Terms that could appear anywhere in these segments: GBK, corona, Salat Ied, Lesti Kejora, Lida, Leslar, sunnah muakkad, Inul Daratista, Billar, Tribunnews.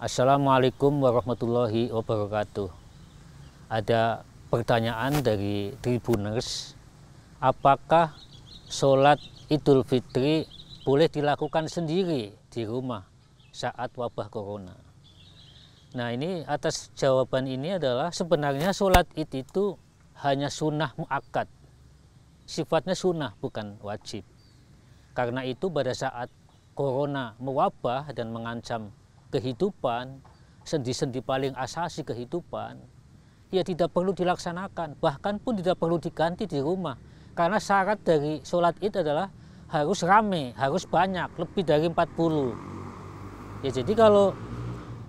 Assalamualaikum warahmatullahi wabarakatuh. Ada pertanyaan dari Tribuners, apakah sholat Idul Fitri boleh dilakukan sendiri di rumah saat wabah corona? Nah, ini atas jawaban ini adalah sebenarnya sholat Id itu hanya sunnah muakkad, sifatnya sunnah bukan wajib. Karena itu pada saat corona mewabah dan mengancam kehidupan, sendi-sendi paling asasi kehidupan, ya tidak perlu dilaksanakan, bahkan pun tidak perlu diganti di rumah. Karena syarat dari sholat Id adalah harus rame, harus banyak, lebih dari 40. Ya, jadi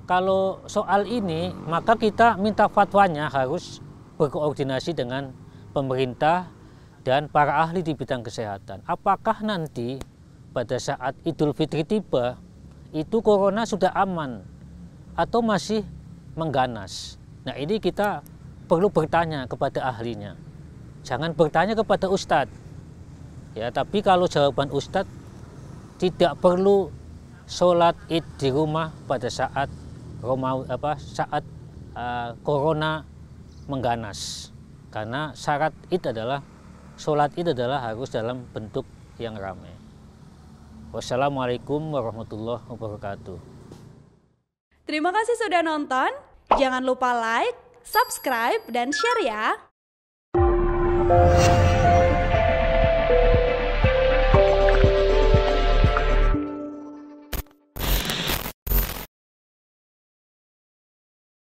kalau soal ini, maka kita minta fatwanya, harus berkoordinasi dengan pemerintah dan para ahli di bidang kesehatan. Apakah nanti pada saat Idul Fitri tiba, itu corona sudah aman atau masih mengganas? Nah, ini kita perlu bertanya kepada ahlinya. Jangan bertanya kepada ustadz. Ya, tapi kalau jawaban ustadz tidak perlu sholat Id di rumah pada saat corona mengganas. Karena syarat Id adalah sholat Id adalah harus dalam bentuk yang ramai. Wassalamualaikum warahmatullahi wabarakatuh. Terima kasih sudah nonton. Jangan lupa like, subscribe, dan share ya.